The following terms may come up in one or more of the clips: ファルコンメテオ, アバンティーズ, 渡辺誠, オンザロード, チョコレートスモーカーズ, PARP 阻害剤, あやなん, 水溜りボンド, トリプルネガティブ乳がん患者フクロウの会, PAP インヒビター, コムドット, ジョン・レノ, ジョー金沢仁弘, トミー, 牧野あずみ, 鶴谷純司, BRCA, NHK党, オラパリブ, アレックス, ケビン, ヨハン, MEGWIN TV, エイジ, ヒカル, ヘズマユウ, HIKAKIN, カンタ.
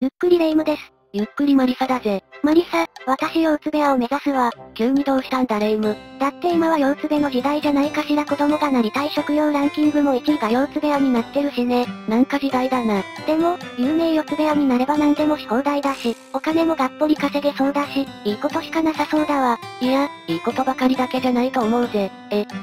ゆっくりレ夢ムです。ゆっくりマリサだぜ。マリサ、私ようつべ屋を目指すわ。急にどうしたんだレ夢ム。だって今はようつべの時代じゃないかしら。子供がなりたい職業ランキングも1位がようつべ屋になってるしね。なんか時代だな。でも、有名よつべ屋になれば何でもし放題だし、お金もがっぽり稼げそうだし、いいことしかなさそうだわ。いや、いいことばかりだけじゃないと思うぜ。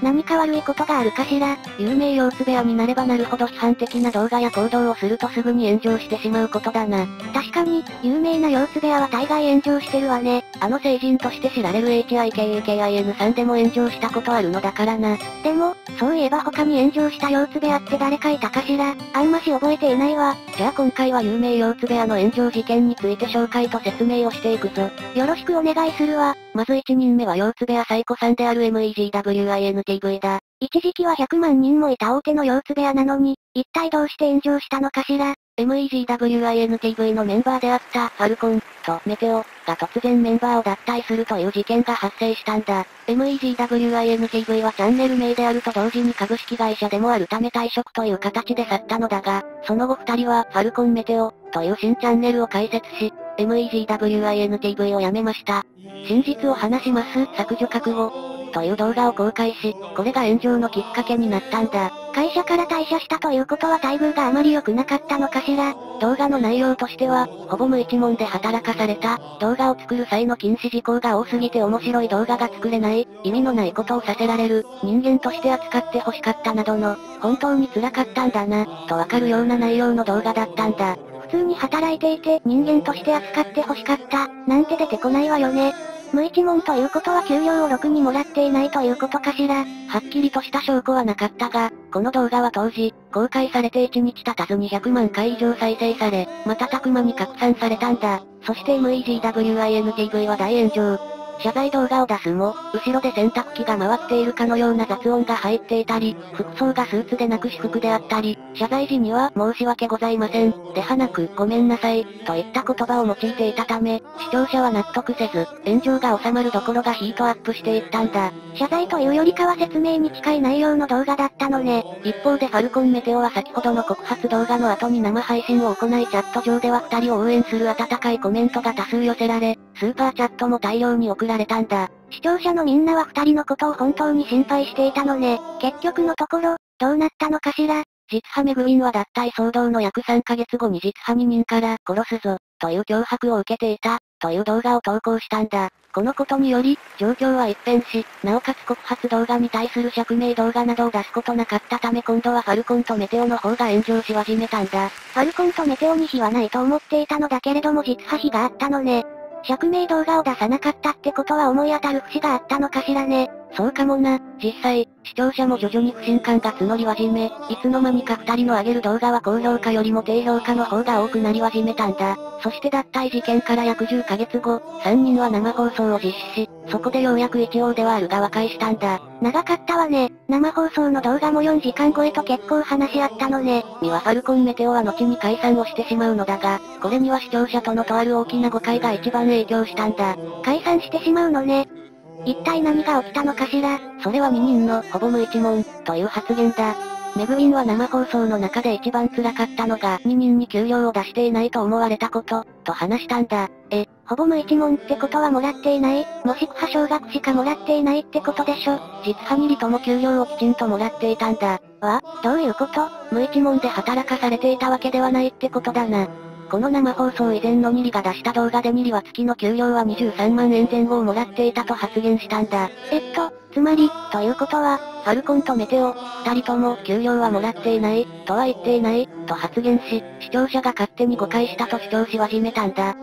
何か悪いことがあるかしら。有名ようつべ屋になればなるほど批判的な動画や行動をするとすぐに炎上してしまうことだな。確かに、有名なようつべ屋は大概炎上してるわね。あの成人として知られる HIKAKIN さんでも炎上したことあるのだからな。でも、そういえば他に炎上したようつべ屋って誰かいたかしら。あんまし覚えていないわ。じゃあ今回は有名ようつべ屋の炎上事件について紹介と説明をしていくぞ。よろしくお願いするわ。まず1人目はようつべ屋最古さんである MEGWIN TV だ。一時期は100万人もいた大手のようつべ屋なのに、一体どうして炎上したのかしら。MEGWIN TV のメンバーであったファルコンとメテオが突然メンバーを脱退するという事件が発生したんだ。MEGWIN TV はチャンネル名であると同時に株式会社でもあるため退職という形で去ったのだが、その後2人はファルコンメテオという新チャンネルを開設し、MEGWIN TV を辞めました。真実を話します、削除覚悟。という動画を公開し、これが炎上のきっかけになったんだ。会社から退社したということは待遇があまり良くなかったのかしら。動画の内容としては、ほぼ無一文で働かされた、動画を作る際の禁止事項が多すぎて面白い動画が作れない、意味のないことをさせられる、人間として扱って欲しかったなどの、本当に辛かったんだな、とわかるような内容の動画だったんだ。普通に働いていて人間として扱って欲しかった、なんて出てこないわよね。無一文ということは給料をろくにもらっていないということかしら。はっきりとした証拠はなかったが、この動画は当時、公開されて1日経たず200万回以上再生され、瞬く間に拡散されたんだ。そして MEGWIN TV は大炎上。謝罪動画を出すも、後ろで洗濯機が回っているかのような雑音が入っていたり、服装がスーツでなく私服であったり、謝罪時には申し訳ございません、ではなくごめんなさい、といった言葉を用いていたため、視聴者は納得せず、炎上が収まるどころかヒートアップしていったんだ。謝罪というよりかは説明に近い内容の動画だったのね。一方でファルコンメテオは先ほどの告発動画の後に生配信を行いチャット上では2人を応援する温かいコメントが多数寄せられ、スーパーチャットも大量に送られたんだ。視聴者のみんなは2人のことを本当に心配していたのね。結局のところ、どうなったのかしら。実はMEGWINは脱退騒動の約3ヶ月後に実は2人から殺すぞ、という脅迫を受けていた、という動画を投稿したんだ。このことにより、状況は一変し、なおかつ告発動画に対する釈明動画などを出すことなかったため今度はファルコンとメテオの方が炎上し始めたんだ。ファルコンとメテオに非はないと思っていたのだけれども実は非があったのね。釈明動画を出さなかったってことは思い当たる節があったのかしらね。そうかもな。実際、視聴者も徐々に不信感が募り始め、いつの間にか2人の上げる動画は高評価よりも低評価の方が多くなり始めたんだ。そして脱退事件から約10ヶ月後、3人は生放送を実施し、そこでようやく一応ではあるが和解したんだ。長かったわね。生放送の動画も4時間超えと結構話し合ったのね。ミワファルコンメテオは後に解散をしてしまうのだが、これには視聴者とのとある大きな誤解が一番影響したんだ。解散してしまうのね。一体何が起きたのかしら。それは2人のほぼ無一文という発言だ。MEGWINは生放送の中で一番辛かったのが2人に給料を出していないと思われたこと、と話したんだ。ほぼ無一文ってことはもらっていない、もしくは少額しかもらっていないってことでしょ。実は2人とも給料をきちんともらっていたんだ。どういうこと？無一文で働かされていたわけではないってことだな。この生放送以前のニリが出した動画でニリは月の給料は23万円前後をもらっていたと発言したんだ。つまり、ということは、ファルコンとメテオ、二人とも給料はもらっていない、とは言っていない、と発言し、視聴者が勝手に誤解したと主張し始めたんだ。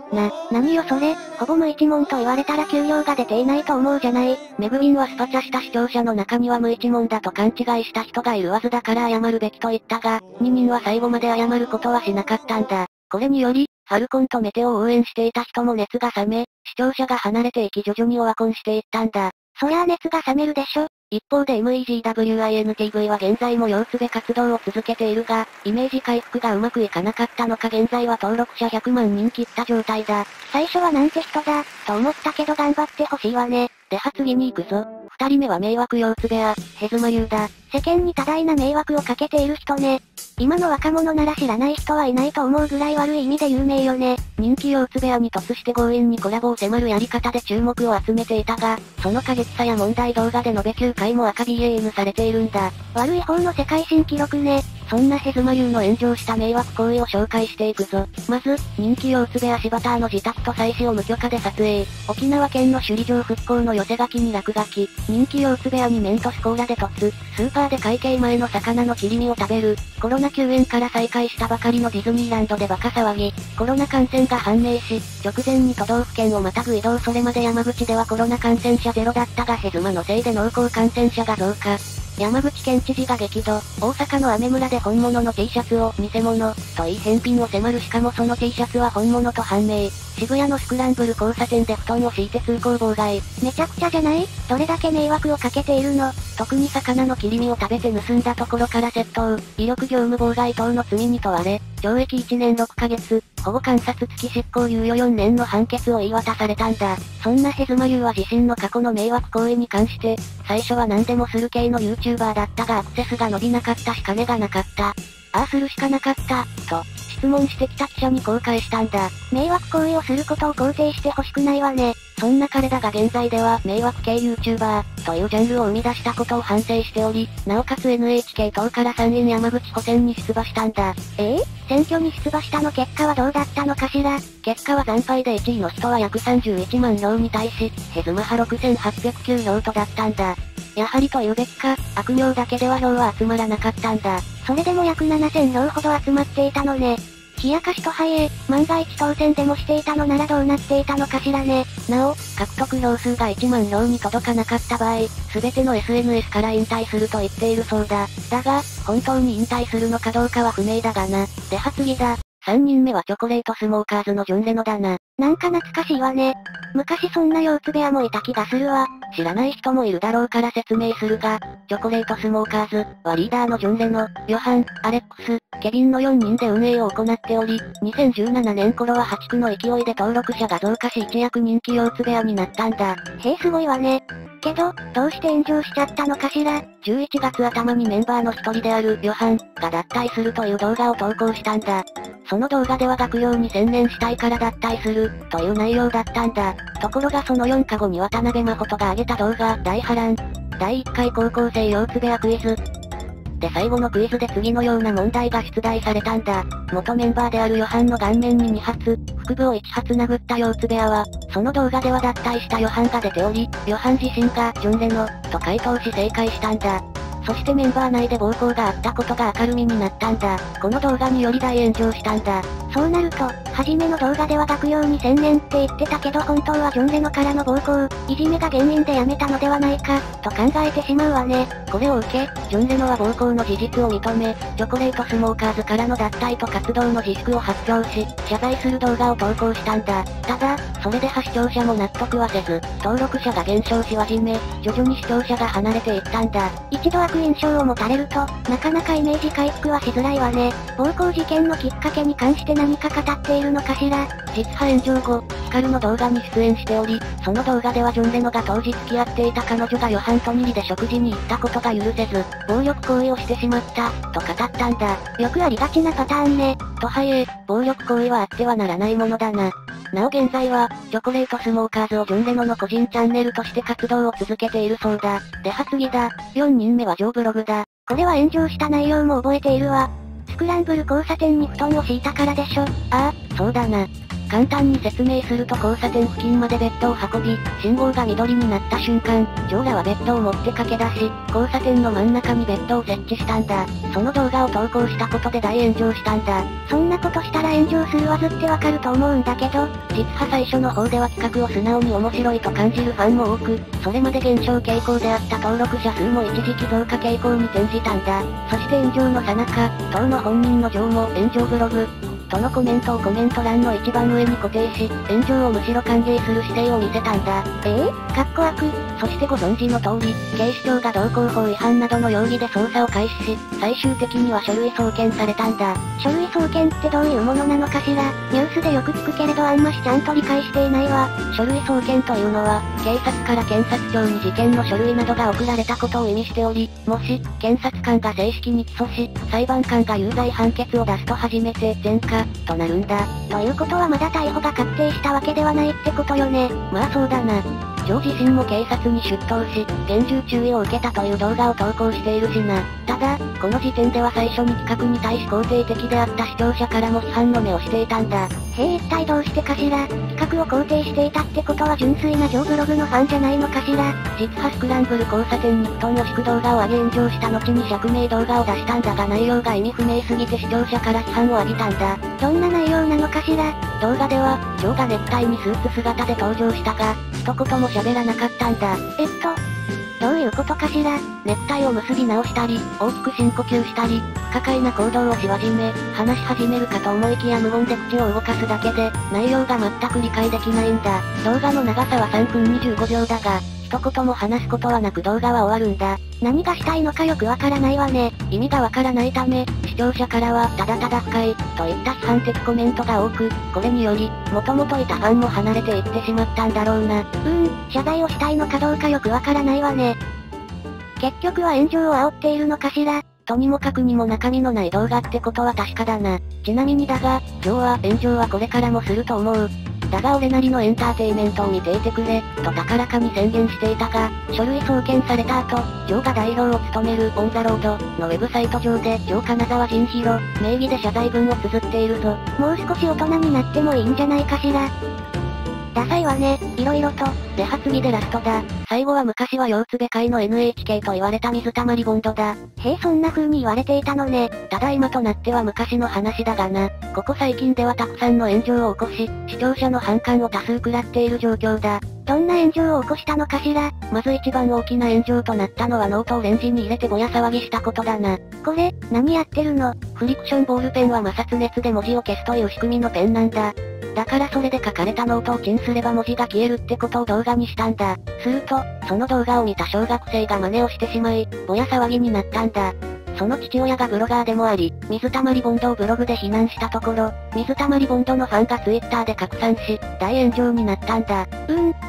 何よそれ、ほぼ無一文と言われたら給料が出ていないと思うじゃない。MEGWINはスパチャした視聴者の中には無一文だと勘違いした人がいるはずだから謝るべきと言ったが、二人は最後まで謝ることはしなかったんだ。これにより、ファルコンとメテオを応援していた人も熱が冷め、視聴者が離れていき徐々にオワコンしていったんだ。そりゃあ熱が冷めるでしょ。一方で MEGWIN TV は現在もようつべ活動を続けているが、イメージ回復がうまくいかなかったのか現在は登録者100万人切った状態だ。最初はなんて人だ、と思ったけど頑張ってほしいわね。では次に行くぞ。二人目は迷惑妖つべや、ヘズマユウだ。世間に多大な迷惑をかけている人ね。今の若者なら知らない人はいないと思うぐらい悪い意味で有名よね。人気妖つべやに突して強引にコラボを迫るやり方で注目を集めていたが、その過激さや問題動画で延べ9回も赤 BAN されているんだ。悪い方の世界新記録ね。そんなヘズマユウの炎上した迷惑行為を紹介していくぞ。まず、人気妖つべや柴田の自宅と妻子を無許可で撮影。沖縄県の首里城復興の寄せ書きに落書き。人気妖つべやにメントスコーラで突。スーパーで会計前の魚の切り身を食べる。コロナ休園から再開したばかりのディズニーランドでバカ騒ぎ。コロナ感染が判明し、直前に都道府県をまたぐ移動。それまで山口ではコロナ感染者ゼロだったがヘズマのせいで濃厚感染者が増加。山口県知事が激怒。大阪の雨村で本物の T シャツを偽物と言い返品を迫る。しかもその T シャツは本物と判明。渋谷のスクランブル交差点で布団を敷いて通行妨害。めちゃくちゃじゃない？どれだけ迷惑をかけているの？特に魚の切り身を食べて盗んだところから窃盗、威力業務妨害等の罪に問われ、懲役1年6ヶ月、保護観察付き執行猶予4年の判決を言い渡されたんだ。そんなヘズマユウは自身の過去の迷惑行為に関して、最初は何でもする系の YouTuber だったがアクセスが伸びなかったし金がなかった。ああするしかなかった、と。質問してきた記者に公開したんだ。迷惑行為をすることを肯定してほしくないわね。そんな彼だが現在では迷惑系 YouTuber というジャンルを生み出したことを反省しており、なおかつ NHK 党から参院山口補選に出馬したんだ。選挙に出馬したの結果はどうだったのかしら。結果は惨敗で1位の人は約31万票に対し、ヘズマ派6809票とだったんだ。やはりというべきか、悪名だけでは票は集まらなかったんだ。それでも約7000票ほど集まっていたのね。冷やかしとはいえ、万が一当選でもしていたのならどうなっていたのかしらね。なお、獲得票数が1万票に届かなかった場合、すべての SNS から引退すると言っているそうだ。だが、本当に引退するのかどうかは不明だがな。では次だ。3人目はチョコレートスモーカーズのジョン・レノだな。なんか懐かしいわね。昔そんな妖つべやもいた気がするわ。知らない人もいるだろうから説明するが、チョコレートスモーカーズはリーダーのジョン・レノ、ヨハン、アレックス、ケビンの4人で運営を行っており、2017年頃は破竹の勢いで登録者が増加し一躍人気妖つべやになったんだ。へえすごいわね。けど、どうして炎上しちゃったのかしら。11月頭にメンバーの一人であるヨハンが脱退するという動画を投稿したんだ。その動画では学業に専念したいから脱退するという内容だったんだ。ところがその4日後に渡辺誠が上げた動画、大波乱。第1回高校生妖つべやクイズ。で最後のクイズで次のような問題が出題されたんだ。元メンバーであるヨハンの顔面に2発、腹部を1発殴った妖つべやは、その動画では脱退したヨハンが出ており、ヨハン自身がジョン・レノと回答し正解したんだ。そしてメンバー内で暴行があったことが明るみになったんだ。この動画により大炎上したんだ。そうなると、初めの動画では学業に専念って言ってたけど本当はジョン・レノからの暴行、いじめが原因でやめたのではないか、と考えてしまうわね。これを受け、ジョン・レノは暴行の事実を認め、チョコレートスモーカーズからの脱退と活動の自粛を発表し、謝罪する動画を投稿したんだ。ただ、それでは視聴者も納得はせず、登録者が減少し始め、徐々に視聴者が離れていったんだ。一度悪印象を持たれると、なかなかイメージ回復はしづらいわね。暴行事件のきっかけに関して何か語っているのかしら。実は炎上後、ヒカルの動画に出演しており、その動画ではジョン・レノが当時付き合っていた彼女がヨハンと2人で食事に行ったことが許せず、暴力行為をしてしまった、と語ったんだ。よくありがちなパターンね。とはいえ、暴力行為はあってはならないものだな。なお現在は、チョコレートスモーカーズをジョン・レノの個人チャンネルとして活動を続けているそうだ。では次だ。4人目はジョーブログだ。これは炎上した内容も覚えているわ。スクランブル交差点に布団を敷いたからでしょ。ああ、そうだな。簡単に説明すると交差点付近までベッドを運び、信号が緑になった瞬間、ジョーらはベッドを持って駆け出し、交差点の真ん中にベッドを設置したんだ。その動画を投稿したことで大炎上したんだ。そんなことしたら炎上するわずってわかると思うんだけど、実は最初の方では企画を素直に面白いと感じるファンも多く、それまで減少傾向であった登録者数も一時期増加傾向に転じたんだ。そして炎上の最中、当の本人のジョーも炎上ブログとのコメントをコメント欄の一番上に固定し、炎上をむしろ歓迎する姿勢を見せたんだ。かっこ悪。そしてご存知の通り、警視庁が道交法違反などの容疑で捜査を開始し、最終的には書類送検されたんだ。書類送検ってどういうものなのかしら？ニュースでよく聞くけれどあんましちゃんと理解していないわ。書類送検というのは、警察から検察庁に事件の書類などが送られたことを意味しており、もし、検察官が正式に起訴し、裁判官が有罪判決を出すと初めて前科となるんだ。ということはまだ逮捕が確定したわけではないってことよね。まあそうだな。ジョー自身も警察に出頭し、厳重注意を受けたという動画を投稿しているしな。ただ、この時点では最初に企画に対し肯定的であった視聴者からも批判の目をしていたんだ。一体どうしてかしら。企画を肯定していたってことは純粋なジョーブログのファンじゃないのかしら。実はスクランブル交差点に布団を敷く動画を上げ炎上した後に釈明動画を出したんだが、内容が意味不明すぎて視聴者から批判を浴びたんだ。どんな内容なのかしら。動画では、ジョーがネクタイにスーツ姿で登場したが、一言も喋らなかったんだ。どういうことかしら。ネクタイを結び直したり、大きく深呼吸したり、不可解な行動をし始め、話し始めるかと思いきや無言で口を動かすだけで、内容が全く理解できないんだ。動画の長さは3分25秒だが、一言も話すことはなく動画は終わるんだ。何がしたいのかよくわからないわね。意味がわからないため、視聴者からはただただ不快といった批判的コメントが多く、これにより、もともといたファンも離れていってしまったんだろうな。謝罪をしたいのかどうかよくわからないわね。結局は炎上を煽っているのかしら。とにもかくにも中身のない動画ってことは確かだな。ちなみにだが、ジョーは炎上はこれからもすると思う。だが俺なりのエンターテイメントを見ていてくれ、と高らかに宣言していたが、書類送検された後、ジョーが代表を務めるオンザロードのウェブサイト上で、ジョー金沢仁弘名義で謝罪文を綴っているぞ。もう少し大人になってもいいんじゃないかしら。ダサいわね、いろいろと。では次でラストだ。最後は昔は両つべ界の NHK と言われた水溜りボンドだ。そんな風に言われていたのね。ただ今となっては昔の話だがな。ここ最近ではたくさんの炎上を起こし、視聴者の反感を多数食らっている状況だ。どんな炎上を起こしたのかしら。まず一番大きな炎上となったのはノートをレンジに入れてぼや騒ぎしたことだな。これ、何やってるの？フリクションボールペンは摩擦熱で文字を消すという仕組みのペンなんだ。だからそれで書かれたノートをチンすれば文字が消えるってことを動画にしたんだ。すると、その動画を見た小学生が真似をしてしまい、ぼや騒ぎになったんだ。その父親がブロガーでもあり、水溜りボンドをブログで非難したところ、水溜りボンドのファンがツイッターで拡散し、大炎上になったんだ。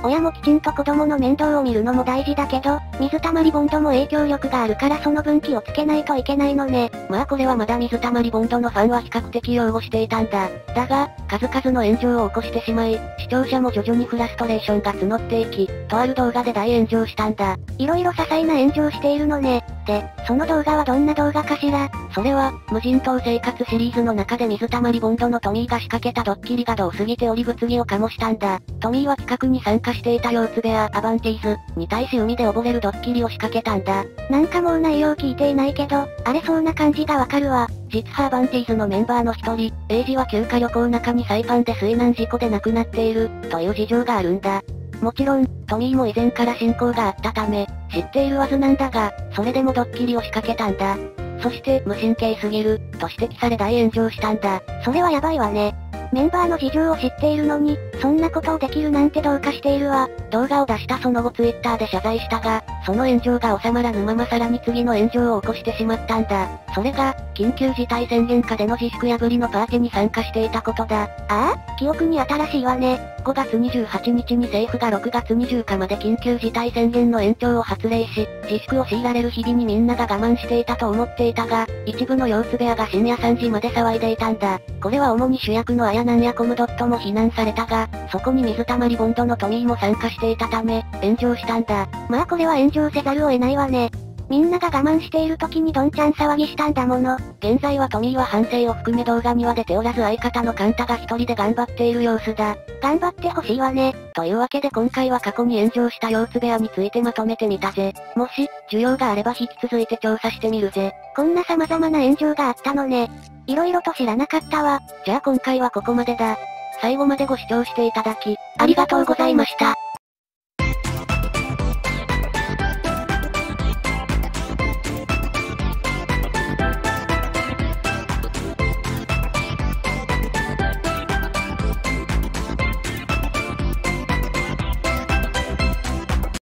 親もきちんと子供の面倒を見るのも大事だけど、水溜りボンドも影響力があるからその分気をつけないといけないのね。まあこれはまだ水溜りボンドのファンは比較的擁護していたんだ。だが、数々の炎上を起こしてしまい、視聴者も徐々にフラストレーションが募っていき、とある動画で大炎上したんだ。いろいろ些細な炎上しているのね。で、その動画はどんな動画かしら。それは、無人島生活シリーズの中で水溜りボンドのトミーが仕掛けたドッキリがどうすぎており物議を醸したんだ。トミーは企画に参加していたヨーツベアアバンティーズに対し海で溺れるドッキリを仕掛けたんだ。なんかもう内容聞いていないけど、荒れそうな感じがわかるわ。実はアバンティーズのメンバーの一人、エイジは休暇旅行中にサイパンで水難事故で亡くなっている、という事情があるんだ。もちろん、トミーも以前から親交があったため、知っているはずなんだが、それでもドッキリを仕掛けたんだ。そして、無神経すぎる、と指摘され大炎上したんだ。それはやばいわね。メンバーの事情を知っているのに、そんなことをできるなんてどうかしているわ。動画を出したその後ツイッターで謝罪したが、その炎上が収まらぬままさらに次の炎上を起こしてしまったんだ。それが、緊急事態宣言下での自粛破りのパーティーに参加していたことだ。記憶に新しいわね。5月28日に政府が6月20日まで緊急事態宣言の延長を発令し、自粛を強いられる日々にみんなが我慢していたと思っていたが、一部の様子部屋が深夜3時まで騒いでいたんだ。これは主に主役のあやなんやコムドットも非難されたが、そこに水溜りボンドのトミーも参加していたため、炎上したんだ。まあこれは炎上せざるを得ないわね。みんなが我慢している時にどんちゃん騒ぎしたんだもの。現在はトミーは反省を含め動画には出ておらず、相方のカンタが一人で頑張っている様子だ。頑張ってほしいわね。というわけで今回は過去に炎上したヨーツ部屋についてまとめてみたぜ。もし、需要があれば引き続いて調査してみるぜ。こんな様々な炎上があったのね。いろいろと知らなかったわ。じゃあ今回はここまでだ。最後までご視聴していただき、ありがとうございました。